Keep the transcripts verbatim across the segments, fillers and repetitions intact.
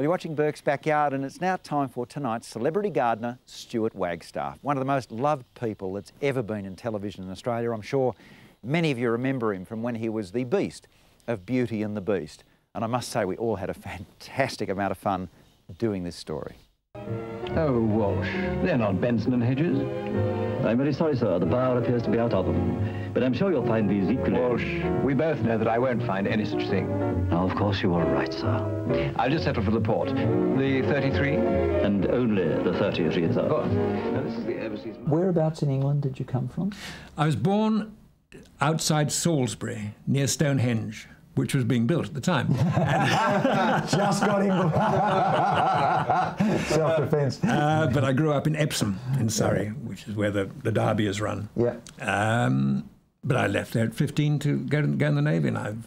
Well, you're watching Burke's Backyard, and it's now time for tonight's celebrity gardener, Stuart Wagstaff, one of the most loved people that's ever been in television in Australia. I'm sure many of you remember him from when he was the Beast of Beauty and the Beast. And I must say, we all had a fantastic amount of fun doing this story. Oh, Walsh, they're not Benson and Hedges. I'm very sorry, sir. The bar appears to be out of them. But I'm sure you'll find these equally... Walsh, we both know that I won't find any such thing. Now, of course, you are right, sir. I'll just settle for the port. The thirty-three? And only the thirty-three, sir. Oh, now this is the overseas... Whereabouts in England did you come from? I was born outside Salisbury, near Stonehenge, which was being built at the time. Just got him. Self-defence. Uh, but I grew up in Epsom, in Surrey, yeah, which is where the, the Derby is run. Yeah. Um, but I left there at fifteen to go, go in the Navy, and I've,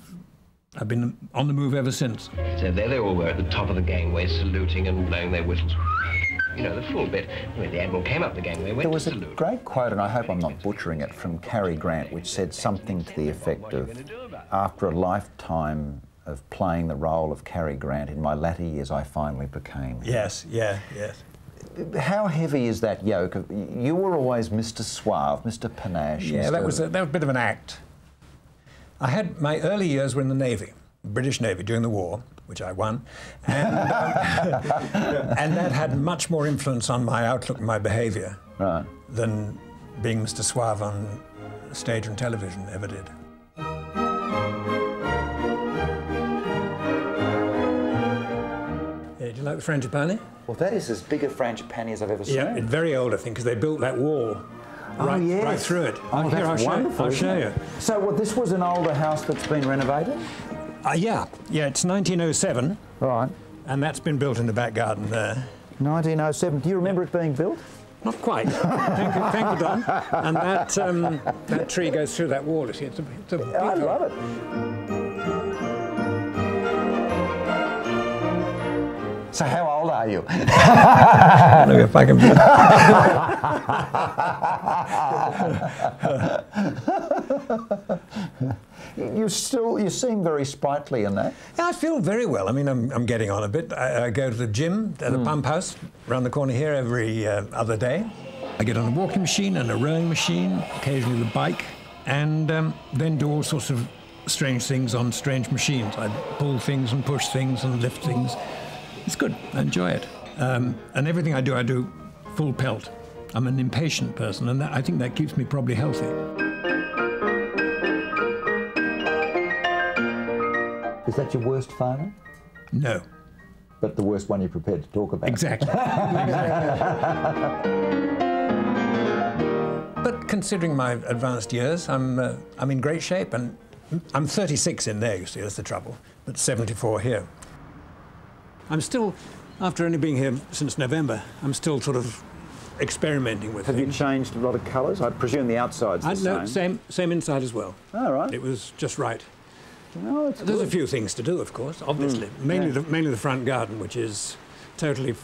I've been on the move ever since. So there they all were at the top of the gangway, saluting and blowing their whistles. You know, the full bit. When the Admiral came up the gangway, went there was to salute. A great quote, and I hope I'm not butchering it, from Cary Grant, which said something to the effect of, after a lifetime of playing the role of Cary Grant, in my latter years I finally became. Yes, yeah, yes. How heavy is that yoke? You were always Mister Suave, Mister Panache. Yeah, Mister that was a, that was a bit of an act. I had, my early years were in the Navy, British Navy, during the war, which I won, and, um, and that had much more influence on my outlook and my behaviour right. than being Mister Suave on stage and television ever did. Yeah, do you like the frangipani? Well, that is as big a frangipani as I've ever seen. Yeah, it's very old, I think, because they built that wall right, oh, yes. right through it. Oh, here, I'll show, I'll show you. So, well, this was an older house that's been renovated? Uh, yeah, yeah, it's nineteen oh seven. Right. And that's been built in the back garden there. nineteen oh seven. Do you remember it being built? Not quite. thank you, thank you, Don. And that, um, that tree goes through that wall. It's a, it's a big I love one. It. So how old are you? I don't know if I can be... You still, you seem very sprightly in that. Yeah, I feel very well. I mean, I'm, I'm getting on a bit. I, I go to the gym at the mm. pump house around the corner here every uh, other day. I get on a walking machine and a rowing machine, occasionally the bike, and um, then do all sorts of strange things on strange machines. I pull things and push things and lift things. It's good. I enjoy it. Um, and everything I do, I do full pelt. I'm an impatient person, and that, I think that keeps me probably healthy. Is that your worst failure? No. But the worst one you're prepared to talk about. Exactly. exactly. But considering my advanced years, I'm, uh, I'm in great shape, and I'm thirty-six in there, you see, that's the trouble, but seventy-four here. I'm still, after only being here since November, I'm still sort of experimenting with Have things. You changed a lot of colours? I presume the outside's the I, no, same. same. Same inside as well. All right. It was just right. No, it's There's good. a few things to do, of course, obviously. Mm, mainly, yeah. the, mainly the front garden, which is totally f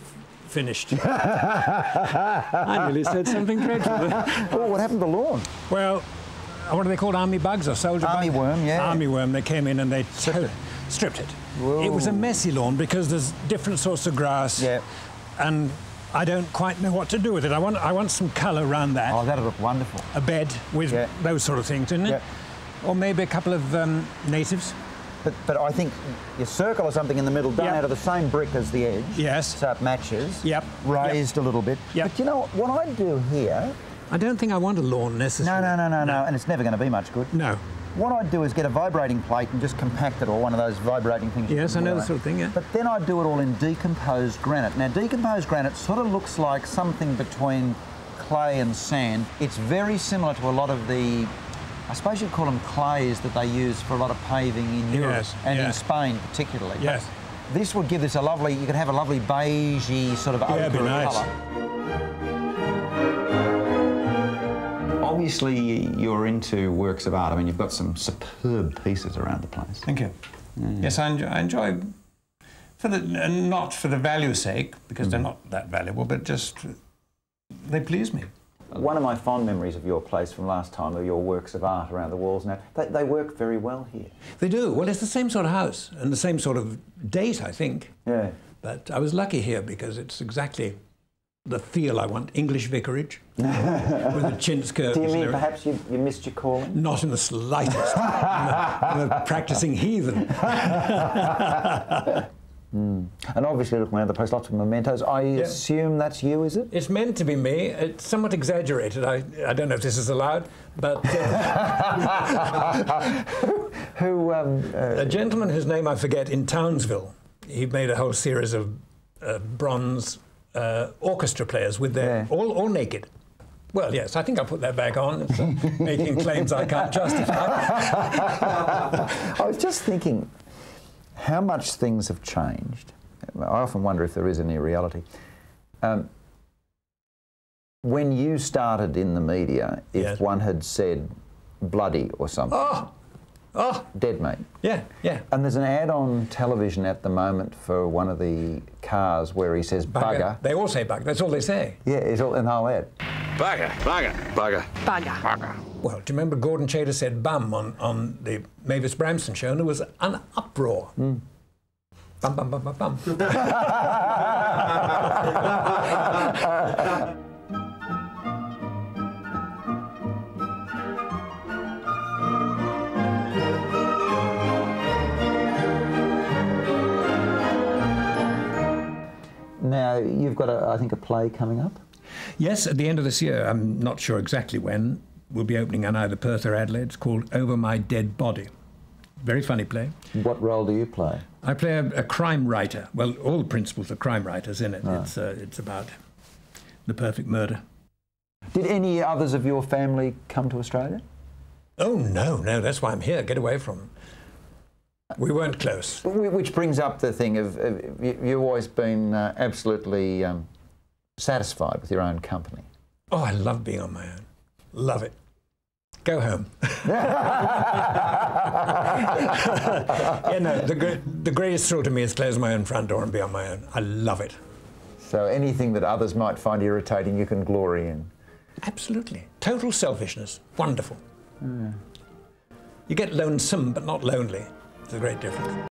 finished. I nearly said something dreadful. Oh, what happened to the lawn? Well, what are they called? Army bugs or soldier bugs? Army bug? worm, yeah. Army worm. They came in and they stripped it. Stripped it. It was a messy lawn because there's different sorts of grass. Yeah. And I don't quite know what to do with it. I want, I want some colour around that. Oh, that'll look wonderful. A bed with yeah. those sort of things, isn't it? Yeah. Or maybe a couple of um, natives. But, but I think your circle or something in the middle done yep. out of the same brick as the edge. Yes. So it matches. Yep. Raised yep. a little bit. Yep. But you know what I do here... I don't think I want a lawn necessarily. No, no, no, no, no. no. And it's never going to be much good. No. What I do is get a vibrating plate and just compact it all, one of those vibrating things. Yes, I know the sort of thing, yeah. But then I do it all in decomposed granite. Now, decomposed granite sort of looks like something between clay and sand. It's very similar to a lot of the... I suppose you'd call them clays that they use for a lot of paving in Europe yes, and yes. in Spain particularly. Yes. But this would give this a lovely, you could have a lovely beigey sort of yeah, ochre nice. colour. Obviously you're into works of art. I mean, you've got some superb pieces around the place. Thank you. Mm. Yes, I enjoy, I enjoy for the, not for the value's sake, because mm. they're not that valuable, but just they please me. One of my fond memories of your place from last time are your works of art around the walls now. They, they work very well here. They do. Well, it's the same sort of house and the same sort of date, I think. Yeah. But I was lucky here because it's exactly the feel I want. English vicarage with the chintz curtains. Do you mean perhaps you, you missed your calling? Not in the slightest. I'm, a, I'm a practicing heathen. Mm. And obviously, look, my other post, lots of mementos. I yeah. assume that's you, is it? It's meant to be me. It's somewhat exaggerated. I, I don't know if this is allowed, but... Uh, Who... Um, uh, a gentleman whose name I forget in Townsville. He made a whole series of uh, bronze uh, orchestra players with their... Yeah. All, all naked. Well, yes, I think I'll put that back on. It's, uh, making claims I can't justify. I was just thinking... how much things have changed. I often wonder if there is any reality. Um, when you started in the media, if yes. one had said bloody or something, oh, oh, dead mate. Yeah, yeah. And there's an ad on television at the moment for one of the cars where he says bugger. bugger. They all say bugger. That's all they say. Yeah, it's all in the whole ad. Bugger, bugger, bugger, bugger, bugger. Well, do you remember Gordon Chater said bum on, on the Mavis Bramson show, and there was an uproar. Mm. Bum, bum, bum, bum, bum. Now, you've got, a, I think, a play coming up? Yes, at the end of this year. I'm not sure exactly when. We'll be opening on either Perth or Adelaide. It's called Over My Dead Body. Very funny play. What role do you play? I play a, a crime writer. Well, all the principals are crime writers in it. Oh. It's, uh, it's about the perfect murder. Did any others of your family come to Australia? Oh, no, no. That's why I'm here. Get away from them. We weren't close. Which brings up the thing of, of you've always been uh, absolutely um, satisfied with your own company. Oh, I love being on my own. Love it. Go home. yeah, no, the, the greatest thrill to me is close my own front door and be on my own. I love it. So anything that others might find irritating, you can glory in? Absolutely. Total selfishness. Wonderful. Mm. You get lonesome, but not lonely. It's a great difference.